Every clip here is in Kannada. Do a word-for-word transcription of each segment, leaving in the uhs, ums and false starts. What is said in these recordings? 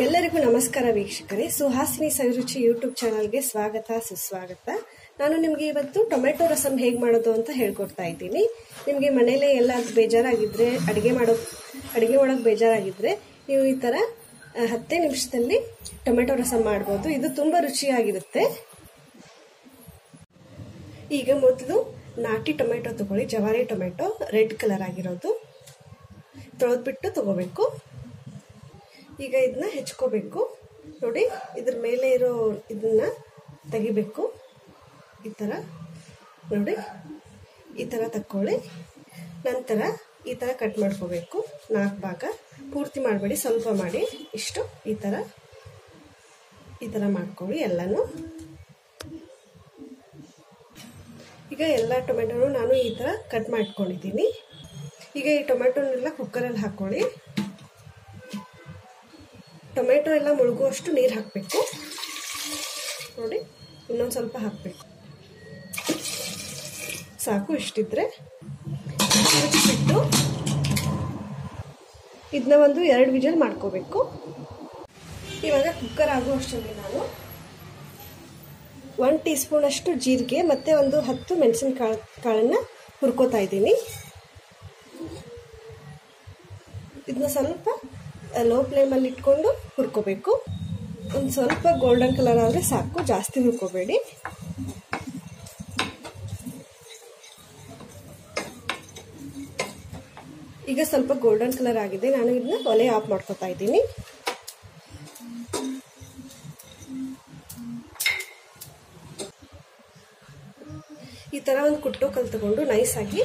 ಎಲ್ಲರಿಗೂ ನಮಸ್ಕಾರ ವೀಕ್ಷಕರೇ, ಸುಹಾಸಿನಿ ಸವಿರುಚಿ ಯೂಟ್ಯೂಬ್ ಚಾನೆಲ್ಗೆ ಸ್ವಾಗತ ಸುಸ್ವಾಗತ। ನಾನು ನಿಮಗೆ ಇವತ್ತು ಟೊಮೆಟೊ ರಸಂ ಹೇಗೆ ಮಾಡೋದು ಅಂತ ಹೇಳಿಕೊಡ್ತಾ ಇದ್ದೀನಿ। ನಿಮಗೆ ಮನೆಯಲ್ಲೇ ಎಲ್ಲಾದರೂ ಬೇಜಾರಾಗಿದ್ರೆ, ಅಡಿಗೆ ಮಾಡೋ ಅಡಿಗೆ ಮಾಡೋಕೆ ಬೇಜಾರಾಗಿದ್ರೆ ನೀವು ಈ ತರ ಹತ್ತು ನಿಮಿಷದಲ್ಲಿ ಟೊಮೆಟೊ ರಸಂ ಮಾಡಬಹುದು। ಇದು ತುಂಬಾ ರುಚಿಯಾಗಿರುತ್ತೆ। ಈಗ ಮೊದಲು ನಾಟಿ ಟೊಮೆಟೊ ತಗೊಳ್ಳಿ, ಜವಾರಿ ಟೊಮೆಟೊ, ರೆಡ್ ಕಲರ್ ಆಗಿರೋದು, ತೊಳೆದ್ಬಿಟ್ಟು ತಗೋಬೇಕು। ಈಗ ಇದನ್ನ ಹೆಚ್ಚಕೋಬೇಕು ನೋಡಿ, ಇದರ ಮೇಲೆ ಇರೋ ಇದನ್ನ ತಗಿಬೇಕು। ಈ ತರ ನೋಡಿ, ಈ ತರ ತಕೊಳ್ಳಿ। ನಂತರ ಈ ತರ ಕಟ್ ಮಾಡ್ಕೋಬೇಕು, ನಾಲ್ಕು ಭಾಗ, ಪೂರ್ತಿ ಮಾಡಬೇಡಿ, ಸ್ವಲ್ಪ ಮಾಡಿ, ಇಷ್ಟು ಈ ತರ ಈ ತರ ಮಾಡ್ಕೊಳ್ಳಿ ಎಲ್ಲಾನು। ಈಗ ಎಲ್ಲ ಟೊಮೆಟೊನು ನಾನು ಈ ತರ ಕಟ್ ಮಾಡ್ಕೊಂಡಿದ್ದೀನಿ। ಈಗ ಈ ಟೊಮೆಟೊನೆಲ್ಲ ಕುಕ್ಕರಲ್ಲಿ ಹಾಕೊಳ್ಳಿ। ಟೊಮೆಟೊ ಎಲ್ಲ ಮುಳುಗುವಷ್ಟು ನೀರು ಹಾಕಬೇಕು ನೋಡಿ, ಇನ್ನೊಂದು ಸ್ವಲ್ಪ ಹಾಕಬೇಕು, ಸಾಕು ಇಷ್ಟಿದ್ರೆ। ಮುಚ್ಚಿಬಿಟ್ಟು ಇದನ್ನ ಒಂದು ಎರಡು ವಿಜಲ್ ಮಾಡ್ಕೋಬೇಕು। ಇವಾಗ ಕುಕ್ಕರ್ ಆಗುವಷ್ಟರಲ್ಲಿ ನಾನು ಒಂದು ಟೀ ಸ್ಪೂನ್ ಅಷ್ಟು ಜೀರಿಗೆ ಮತ್ತು ಒಂದು ಹತ್ತು ಮೆಣಸಿನ ಕಾಳು ಕಾಳನ್ನು ಹುರ್ಕೋತಾ ಇದ್ದೀನಿ। ಇದನ್ನ ಸ್ವಲ್ಪ ಲೋ ಫ್ಲೇಮಲ್ಲಿ ಇಟ್ಕೊಂಡು ಹುರ್ಕೋಬೇಕು। ಒಂದು ಸ್ವಲ್ಪ ಗೋಲ್ಡನ್ ಕಲರ್ ಆದರೆ ಸಾಕು, ಜಾಸ್ತಿ ಹುರ್ಕೋಬೇಡಿ। ಈಗ ಸ್ವಲ್ಪ ಗೋಲ್ಡನ್ ಕಲರ್ ಆಗಿದೆ, ನಾನು ಇದನ್ನ ಒಲೆ ಆಫ್ ಮಾಡ್ಕೋತಾ ಇದ್ದೀನಿ। ಈ ಥರ ಒಂದು ಕುಟ್ಟು ಕಲ್ ತಗೊಂಡು ನೈಸಾಗಿ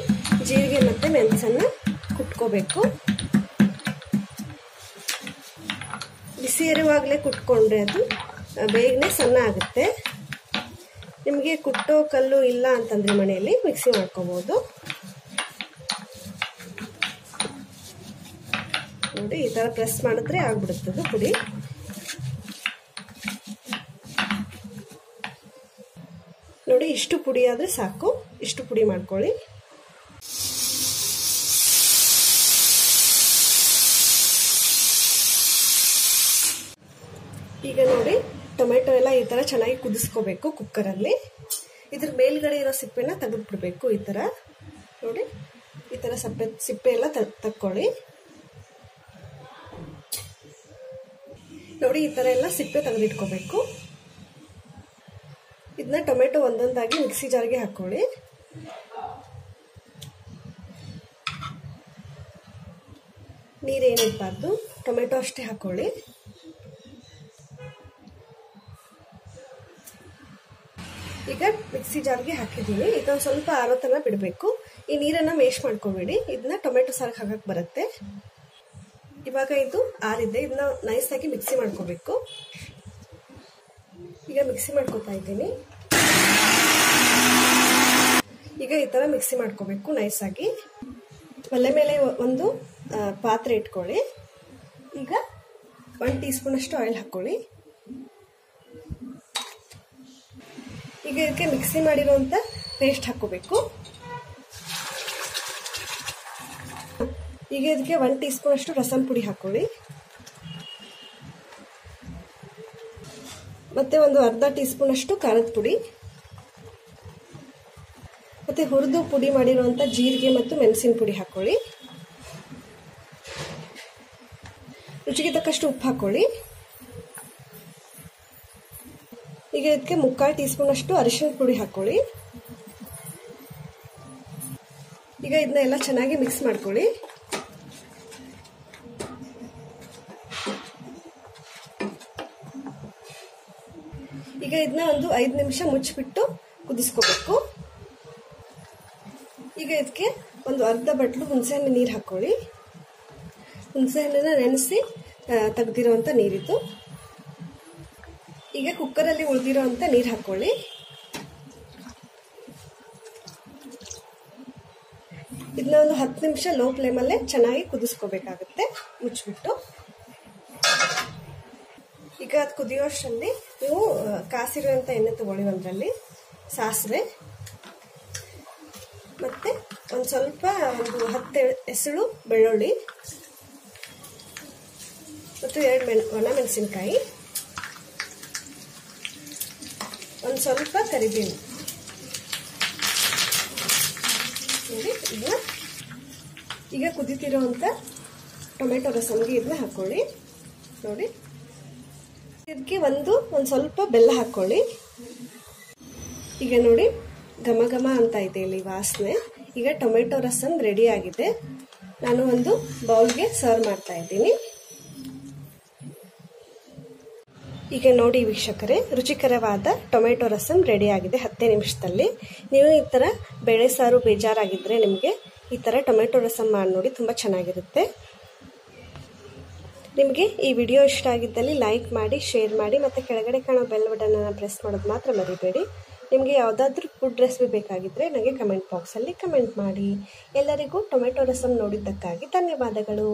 ಜೀರಿಗೆ ಮತ್ತು ಮೆಣಸನ್ನು ಕುಟ್ಕೋಬೇಕು। ಸೇರುವಾಗಲೇ ಕುಟ್ಕೊಂಡ್ರೆ ಅದು ಬೇಗನೆ ಸಣ್ಣ ಆಗುತ್ತೆ। ನಿಮಗೆ ಕುಟ್ಟೋ ಕಲ್ಲು ಇಲ್ಲ ಅಂತಂದರೆ ಮನೆಯಲ್ಲಿ ಮಿಕ್ಸಿ ಮಾಡ್ಕೋಬೋದು ನೋಡಿ, ಈ ಥರ ಪ್ರೆಸ್ ಮಾಡಿದ್ರೆ ಆಗ್ಬಿಡುತ್ತದು ಪುಡಿ। ನೋಡಿ, ಇಷ್ಟು ಪುಡಿ ಆದರೆ ಸಾಕು, ಇಷ್ಟು ಪುಡಿ ಮಾಡ್ಕೊಳ್ಳಿ। ಈಗ ನೋಡಿ, ಟೊಮೆಟೊ ಎಲ್ಲ ಈ ಥರ ಚೆನ್ನಾಗಿ ಕುದಿಸ್ಕೋಬೇಕು ಕುಕ್ಕರಲ್ಲಿ। ಇದ್ರ ಮೇಲ್ಗಡೆ ಇರೋ ಸಿಪ್ಪೆನ ತೆಗೆದುಬಿಡ್ಬೇಕು ಈ ಥರ ನೋಡಿ, ಈ ಥರ ಸಪ್ಪೆ ಸಿಪ್ಪೆ ಎಲ್ಲ ತಕ್ಕೊಳ್ಳಿ ನೋಡಿ, ಈ ಥರ ಎಲ್ಲ ಸಿಪ್ಪೆ ತೆಗೆದಿಟ್ಕೋಬೇಕು। ಇದನ್ನ ಟೊಮೆಟೊ ಒಂದೊಂದಾಗಿ ಮಿಕ್ಸಿ ಜಾರ್ಗೆ ಹಾಕ್ಕೊಳ್ಳಿ। ನೀರೇನಿರಬಾರ್ದು, ಟೊಮೆಟೊ ಅಷ್ಟೇ ಹಾಕ್ಕೊಳ್ಳಿ। ಈಗ ಮಿಕ್ಸಿ ಜಾರ್ಗೆ ಹಾಕಿದ್ದೀನಿ, ಇದೊಂದು ಸ್ವಲ್ಪ ಆರೋ ಥರ ಬಿಡಬೇಕು, ಈ ನೀರನ್ನು ಮೇಶ್ ಮಾಡ್ಕೊಬೇಡಿ, ಇದನ್ನ ಟೊಮೆಟೊ ಸಾರಿಗೆ ಹಾಕಕ್ಕೆ ಬರುತ್ತೆ। ಇವಾಗ ಇದು ಆರಿದೆ, ಇದನ್ನ ನೈಸಾಗಿ ಮಿಕ್ಸಿ ಮಾಡ್ಕೋಬೇಕು। ಈಗ ಮಿಕ್ಸಿ ಮಾಡ್ಕೋತಾ ಇದ್ದೀನಿ, ಈಗ ಈ ಥರ ಮಿಕ್ಸಿ ಮಾಡ್ಕೋಬೇಕು ನೈಸಾಗಿ। ಒಲೆ ಮೇಲೆ ಒಂದು ಪಾತ್ರೆ ಇಟ್ಕೊಳ್ಳಿ, ಈಗ ಒಂದು ಟೀ ಸ್ಪೂನ್ ಅಷ್ಟು ಆಯಿಲ್ ಹಾಕ್ಕೊಳ್ಳಿ। ಈಗ ಇದಕ್ಕೆ ಮಿಕ್ಸಿ ಮಾಡಿರೋಂಥ ಪೇಸ್ಟ್ ಹಾಕೋಬೇಕು। ಈಗ ಇದಕ್ಕೆ ಒಂದು ಟೀ ಸ್ಪೂನ್ ಅಷ್ಟು ರಸಂ ಪುಡಿ ಹಾಕೊಳ್ಳಿ, ಮತ್ತೆ ಒಂದು ಅರ್ಧ ಟೀ ಸ್ಪೂನ್ ಅಷ್ಟು ಖಾರದ ಪುಡಿ, ಮತ್ತೆ ಹುರಿದು ಪುಡಿ ಮಾಡಿರೋಂಥ ಜೀರಿಗೆ ಮತ್ತು ಮೆಣಸಿನ ಪುಡಿ ಹಾಕೊಳ್ಳಿ, ರುಚಿಗೆ ತಕ್ಕಷ್ಟು ಉಪ್ಪು ಹಾಕೊಳ್ಳಿ। ಈಗ ಇದಕ್ಕೆ ಮುಕ್ಕಾಲು ಟೀ ಸ್ಪೂನ್ ಅಷ್ಟು ಅರಿಶಿನ ಪುಡಿ ಹಾಕೊಳ್ಳಿ। ಈಗ ಇದನ್ನ ಎಲ್ಲ ಚೆನ್ನಾಗಿ ಮಿಕ್ಸ್ ಮಾಡ್ಕೊಳ್ಳಿ। ಈಗ ಇದನ್ನ ಒಂದು ಐದು ನಿಮಿಷ ಮುಚ್ಚಿಬಿಟ್ಟು ಕುದಿಸ್ಕೋಬೇಕು। ಈಗ ಇದಕ್ಕೆ ಒಂದು ಅರ್ಧ ಬಟ್ಲು ಹುಣಸೆಹಣ್ಣು ನೀರು ಹಾಕೊಳ್ಳಿ, ಹುಣಸೆಹಣ್ಣನ್ನ ನೆನೆಸಿ ತೆಗೆದಿರೋಂಥ ನೀರಿತ್ತು। ಈಗ ಕುಕ್ಕರಲ್ಲಿ ಉಳಿದಿರೋ ಅಂತ ನೀರು ಹಾಕೊಳ್ಳಿ, ಇದನ್ನ ಒಂದು ಹತ್ತು ನಿಮಿಷ ಲೋ ಫ್ಲೇಮಲ್ಲೇ ಚೆನ್ನಾಗಿ ಕುದಿಸ್ಕೋಬೇಕಾಗುತ್ತೆ ಮುಚ್ಚಿಬಿಟ್ಟು। ಈಗ ಅದು ಕುದಿಯೋಷ್ಟರಲ್ಲಿ ನೀವು ಕಾಸಿರುವಂಥ ಎಣ್ಣೆ ತಗೊಳ್ಳಿ, ಒಂದರಲ್ಲಿ ಸಾಸಿವೆ ಮತ್ತು ಒಂದು ಸ್ವಲ್ಪ ಒಂದು ಹತ್ತು ಎಸಳು ಬೆಳ್ಳುಳ್ಳಿ ಮತ್ತು ಎರಡು ಮೆಣ ಒಣಮೆಣಸಿನಕಾಯಿ ಒಂದು ಸ್ವಲ್ಪ ಕರಿಬೇವು ನೋಡಿ ಈಗ ಈಗ ಕುದಿತಿರುವಂತ ಟೊಮೆಟೊ ರಸಂಗೆ ಇದನ್ನ ಹಾಕೊಳ್ಳಿ ನೋಡಿ ಇದಕ್ಕೆ ಒಂದು ಒಂದು ಸ್ವಲ್ಪ ಬೆಲ್ಲ ಹಾಕೊಳ್ಳಿ ಈಗ ನೋಡಿ ಘಮ ಘಮ ಅಂತ ಇದೆ ಇಲ್ಲಿ ವಾಸನೆ ಈಗ ಟೊಮೆಟೊ ರಸಂ ರೆಡಿ ಆಗಿದೆ ನಾನು ಒಂದು ಬೌಲ್ ಗೆ ಸರ್ವ್ ಮಾಡ್ತಾ ಇದ್ದೀನಿ ಈಗ ನೋಡಿ ವೀಕ್ಷಕರೇ ರುಚಿಕರವಾದ ಟೊಮೆಟೊ ರಸಂ ರೆಡಿ ಆಗಿದೆ ಹತ್ತು ನಿಮಿಷದಲ್ಲಿ ನೀವು ಈ ತರ ಬೇಳೆ ಸಾರು ಬೇಜಾರಾಗಿದ್ರೆ ನಿಮಗೆ ಈ ತರ ಟೊಮೆಟೊ ರಸಂ ಮಾಡಿ ನೋಡಿ ತುಂಬಾ ಚೆನ್ನಾಗಿರುತ್ತೆ ನಿಮಗೆ ಈ ವಿಡಿಯೋ ಇಷ್ಟ ಆಗಿದ್ದಲ್ಲಿ ಲೈಕ್ ಮಾಡಿ ಶೇರ್ ಮಾಡಿ ಮತ್ತೆ ಕೆಳಗಡೆ ಕಾಣೋ ಬೆಲ್ ಬಟನ್ ಅನ್ನು ಪ್ರೆಸ್ ಮಾಡೋದು ಮಾತ್ರ ಮರಿಬೇಡಿ ನಿಮಗೆ ಯಾವುದಾದರೂ ಫುಡ್ ರೆಸಿಪಿ ಬೇಕಾಗಿದ್ದರೆ ನನಗೆ ಕಮೆಂಟ್ ಬಾಕ್ಸಲ್ಲಿ ಕಮೆಂಟ್ ಮಾಡಿ ಎಲ್ಲರಿಗೂ ಟೊಮೆಟೊ ರಸಂ ನೋಡಿದ್ದಕ್ಕಾಗಿ ಧನ್ಯವಾದಗಳು।